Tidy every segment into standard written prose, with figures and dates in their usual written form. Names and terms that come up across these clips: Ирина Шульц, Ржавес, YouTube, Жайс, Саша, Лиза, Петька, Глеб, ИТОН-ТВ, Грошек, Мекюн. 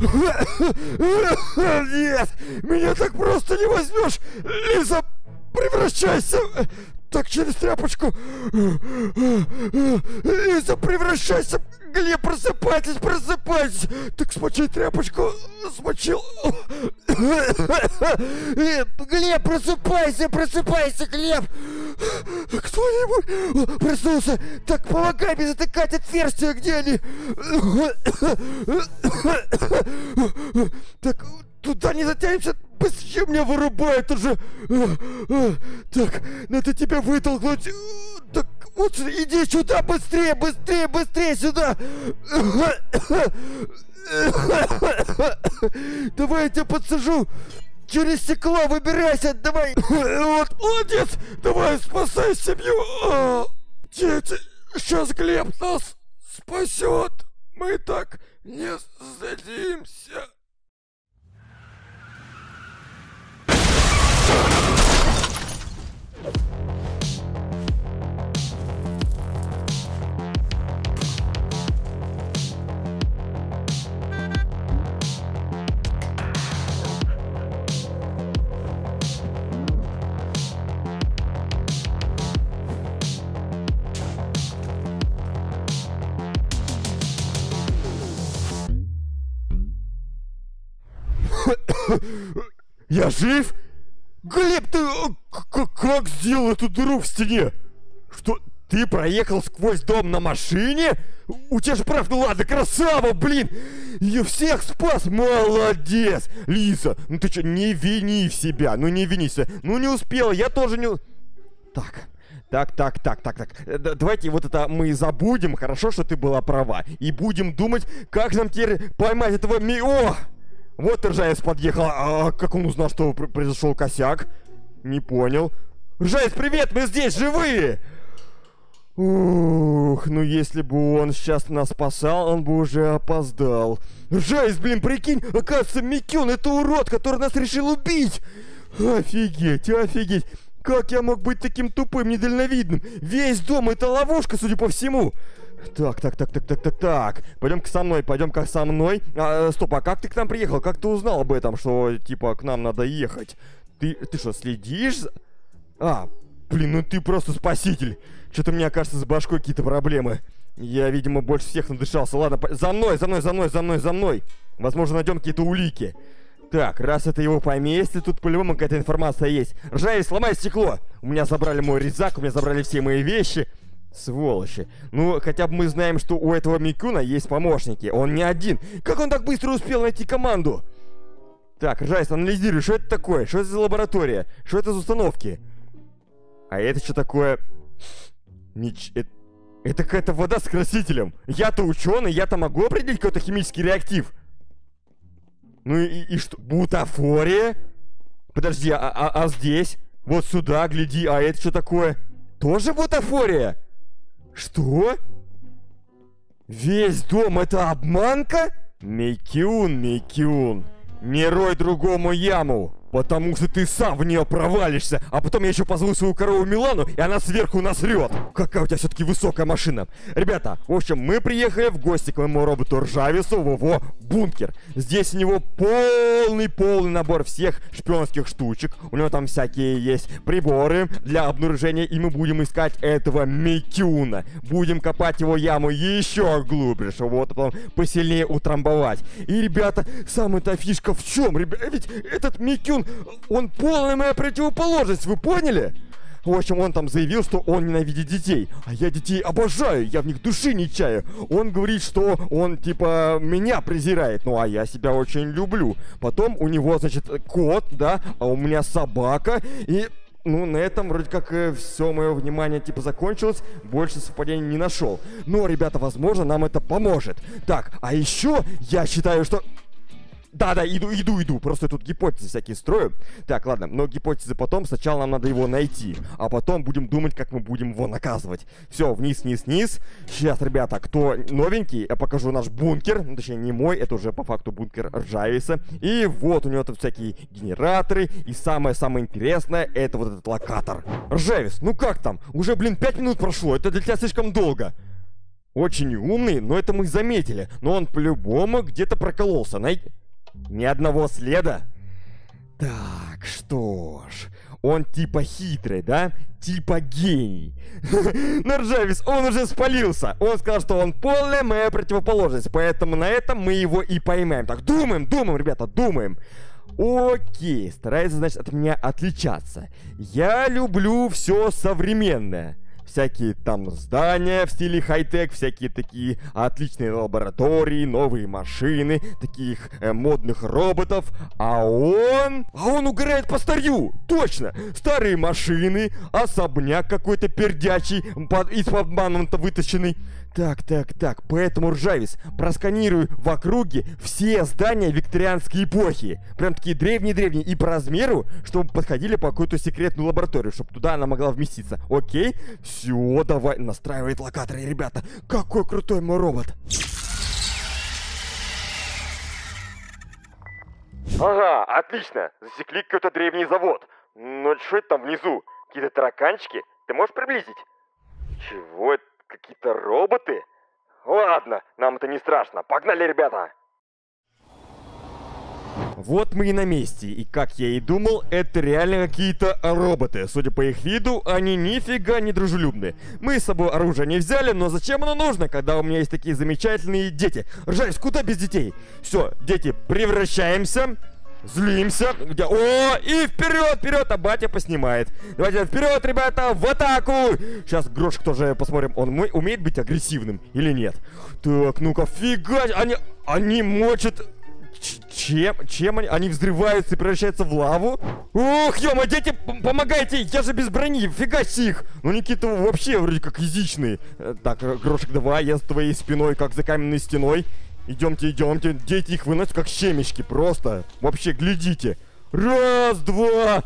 Нет, меня так просто не возьмешь, Лиза, превращайся. Так, через тряпочку. Лиза, превращайся. Глеб, просыпайтесь, просыпайтесь. Так, смочи тряпочку. Смочил. Глеб, просыпайся, просыпайся, Глеб. Кто-нибудь проснулся. Так, помогай мне затыкать отверстия, где они. Так, туда не затянемся. Почему меня вырубает уже? Так, надо тебя вытолкнуть. Так, вот иди сюда, быстрее, быстрее, быстрее сюда. Давай я тебя подсажу. Через стекло выбирайся, давай. Вот, молодец. Давай, спасай семью. Дети, сейчас Глеб нас спасет. Мы так не сдадимся. Я жив? Глеб, ты как сделал эту дыру в стене? Что, ты проехал сквозь дом на машине? У тебя же прав, ну ладно, красава, блин! Я всех спас, молодец! Лиза, ну ты что, не вини себя, ну не вини себя. Ну не успела, я тоже не... Так. Давайте вот это мы забудем, хорошо, что ты была права. И будем думать, как нам теперь поймать этого Мио! Вот Ржавес подъехал. А как он узнал, что произошел косяк? Не понял. Ржавес, привет! Мы здесь, живые! Ух, ну если бы он сейчас нас спасал, он бы уже опоздал. Ржавес, блин, прикинь, оказывается, Мекюн — это урод, который нас решил убить! Офигеть, офигеть! Как я мог быть таким тупым, недальновидным? Весь дом — это ловушка, судя по всему! Так. Пойдем-ка со мной. Стоп, а как ты к нам приехал? Как ты узнал об этом, что, типа, к нам надо ехать? Ты что, следишь? Блин, ну ты просто спаситель. Что-то мне, кажется, с башкой какие-то проблемы. Я, видимо, больше всех надышался. Ладно, за мной. Возможно, найдем какие-то улики. Так, раз это его поместье, тут по-любому какая-то информация есть. Ржавец, сломай стекло! У меня забрали мой резак, у меня забрали все мои вещи. Сволочи. Ну, хотя бы мы знаем, что у этого Мекюна есть помощники. Он не один. Как он так быстро успел найти команду? Так, Жайс, анализируй, что это такое? Что это за лаборатория? Что это за установки? А это что такое? Это какая-то вода с красителем. Я-то ученый, я-то могу определить какой-то химический реактив. Ну и что? Бутафория? Подожди, а здесь? Вот сюда, гляди, а это что такое? Тоже бутафория? Что? Весь дом — это обманка? Мекюн. Не рой другому яму, потому что ты сам в нее провалишься. А потом я еще позвал свою корову Милану, и она сверху нас рёт. Какая у тебя все-таки высокая машина. Ребята, в общем, мы приехали в гости к моему роботу Ржавесу в его бункер. Здесь у него полный набор всех шпионских штучек. У него там всякие есть приборы для обнаружения, и мы будем искать этого Мекюна. Будем копать его яму еще глубже, чтобы вот потом посильнее утрамбовать. И, ребята, самая-то фишка в чем? Ребята, ведь этот Мекюн, он полная моя противоположность, вы поняли? В общем, он там заявил, что он ненавидит детей. А я детей обожаю, я в них души не чаю. Он говорит, что он, типа, меня презирает. Ну, а я себя очень люблю. Потом у него, значит, кот, да, а у меня собака. И, ну, на этом вроде как все мое внимание, типа, закончилось. Больше совпадений не нашел. Но, ребята, возможно, нам это поможет. Так, а еще я считаю, что... Да, иду. Просто тут гипотезы всякие строю. Так, ладно, но гипотезы потом. Сначала нам надо его найти, а потом будем думать, как мы будем его наказывать. Все, вниз. Сейчас, ребята, кто новенький, я покажу наш бункер. Ну, точнее, не мой, это уже по факту бункер Ржавеса. И вот у него тут всякие генераторы. И самое-самое интересное, это вот этот локатор. Ржавес, ну как там? Уже, блин, 5 минут прошло. Это для тебя слишком долго. Очень умный, но это мы заметили. Но он по-любому где-то прокололся. Ни одного следа. Так, что ж... Он типа хитрый, да? Типа гений. Но Ржавес, он уже спалился. Он сказал, что он полная моя противоположность. Поэтому на этом мы его и поймаем. Так, думаем, ребята, думаем. Окей, старается, значит, от меня отличаться. Я люблю все современное. Всякие там здания в стиле хай-тек, всякие такие отличные лаборатории, новые машины, таких модных роботов. А он угорает по старью! Точно! Старые машины, особняк какой-то пердячий, из-под обманом-то вытащенный. Так. Поэтому, Ржавес, просканирую в округе все здания викторианской эпохи. Прям такие древние-древние. И по размеру, чтобы подходили по какую-то секретную лабораторию, чтобы туда она могла вместиться. Окей? Все, давай. Настраивает локаторы, ребята. Какой крутой мой робот. Ага, отлично. Засекли какой-то древний завод. Ну, что это там внизу? Какие-то тараканчики? Ты можешь приблизить? Чего это? Какие-то роботы? Ладно, нам это не страшно. Погнали, ребята! Вот мы и на месте. И как я и думал, это реально какие-то роботы. Судя по их виду, они нифига не дружелюбны. Мы с собой оружие не взяли, но зачем оно нужно, когда у меня есть такие замечательные дети? Жайс, куда без детей? Все, дети, превращаемся... Злимся. О, и вперед, а батя поснимает. Давайте вперед, ребята, в атаку. Сейчас Грошек тоже посмотрим, он умеет быть агрессивным или нет. Так, ну-ка, фигач, они мочат... Чем они? Они взрываются и превращаются в лаву? Ох, ё-моё, дети, помогайте! Я же без брони, фигачьте их! Ну, Никита вообще вроде как язычный. Так, Грошек, давай, я с твоей спиной, как за каменной стеной. Идемте. Дети их выносят как щемечки. Просто. Вообще, глядите. Раз, два.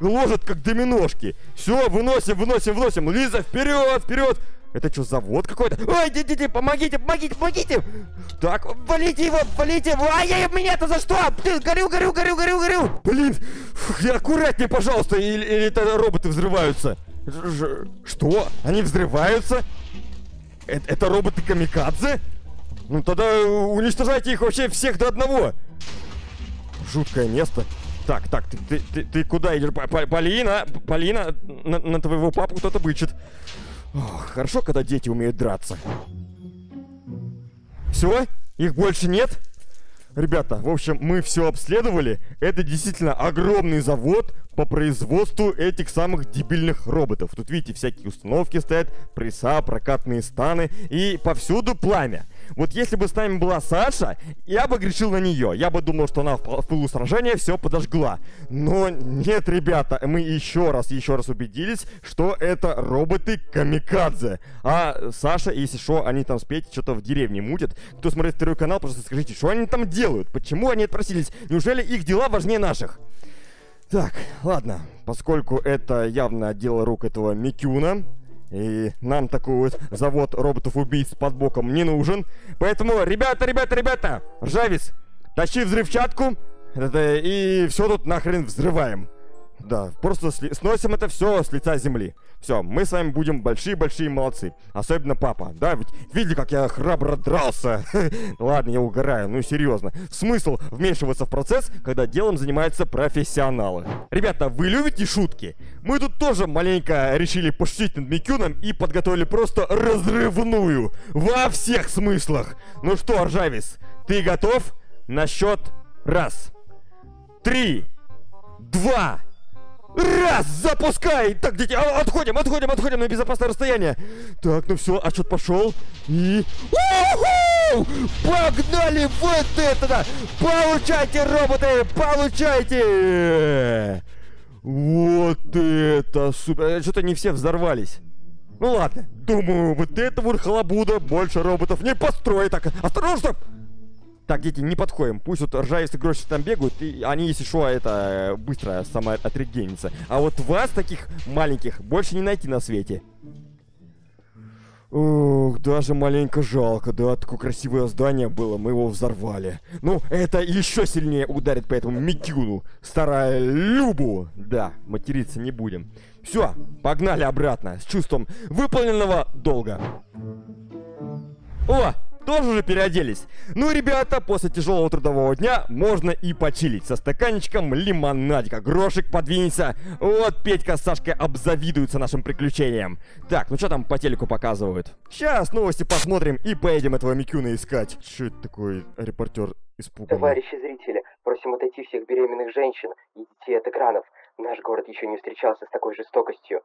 Ложат как доминошки. Все, выносим. Лиза, вперед. Это что, завод какой-то? Ой, дети, помогите. Так, валите его. Ай, меня-то за что? Горю. Блин, аккуратнее, пожалуйста, или это роботы взрываются. Что? Они взрываются? Это роботы-камикадзе? Ну тогда уничтожайте их вообще всех до одного. Жуткое место. Так, ты куда идешь? Полина, на твоего папу кто-то бычит. Ох, хорошо, когда дети умеют драться. Все? Их больше нет? Ребята, в общем, мы все обследовали. Это действительно огромный завод по производству этих самых дебильных роботов. Тут, видите, всякие установки стоят, пресса, прокатные станы и повсюду пламя. Вот если бы с нами была Саша, я бы грешил на нее. Я бы думал, что она в пылу сражения все подожгла. Но нет, ребята, мы еще раз убедились, что это роботы-камикадзе. А Саша, если что, они там с Петей что-то в деревне мутят. Кто смотрит второй канал, просто скажите, что они там делают? Почему они отпросились? Неужели их дела важнее наших? Так, ладно. Поскольку это явно дело рук этого Мекюна... И нам такой вот завод роботов-убийц под боком не нужен. Поэтому, ребята, Ржавес, тащи взрывчатку, и все тут нахрен взрываем. Да, просто сносим это все с лица земли. Все, мы с вами будем большие-большие молодцы. Особенно папа, да? Ведь видели, как я храбро дрался? Ладно, я угораю, ну серьезно. Смысл вмешиваться в процесс, когда делом занимаются профессионалы. Ребята, вы любите шутки? Мы тут тоже маленько решили пошутить над Мекюном и подготовили просто разрывную. Во всех смыслах. Ну что, Ржавес, ты готов? На счет раз. 3, 2... Раз! Запускай! Так, дети, отходим на безопасное расстояние. Так, ну все, отсчет пошел. И... У-ху! Погнали! Вот это да! Получайте, роботы! Получайте! Вот это супер! Что-то не все взорвались. Ну ладно, думаю, вот этого халабуда больше роботов не построит. Так, осторожно! Так, дети, не подходим. Пусть вот Ржавес и Грошек там бегают, и они, если что, это быстро сама отрегенится. А вот вас, таких маленьких, больше не найти на свете. Ух, даже маленько жалко, да, такое красивое здание было, мы его взорвали. Ну, это еще сильнее ударит по этому Мекюну, старая Любу. Да, материться не будем. Все, погнали обратно, с чувством выполненного долга. О, тоже уже переоделись. Ну, ребята, после тяжелого трудового дня можно и почилить со стаканчиком лимонадика. Грошик подвинется. Вот Петька с Сашкой обзавидуются нашим приключениям. Так, ну что там по телеку показывают? Сейчас новости посмотрим и поедем этого Мекюна искать. Что это такое, репортер испуганный? Товарищи зрители, просим отойти всех беременных женщин и детей от экранов. Наш город еще не встречался с такой жестокостью.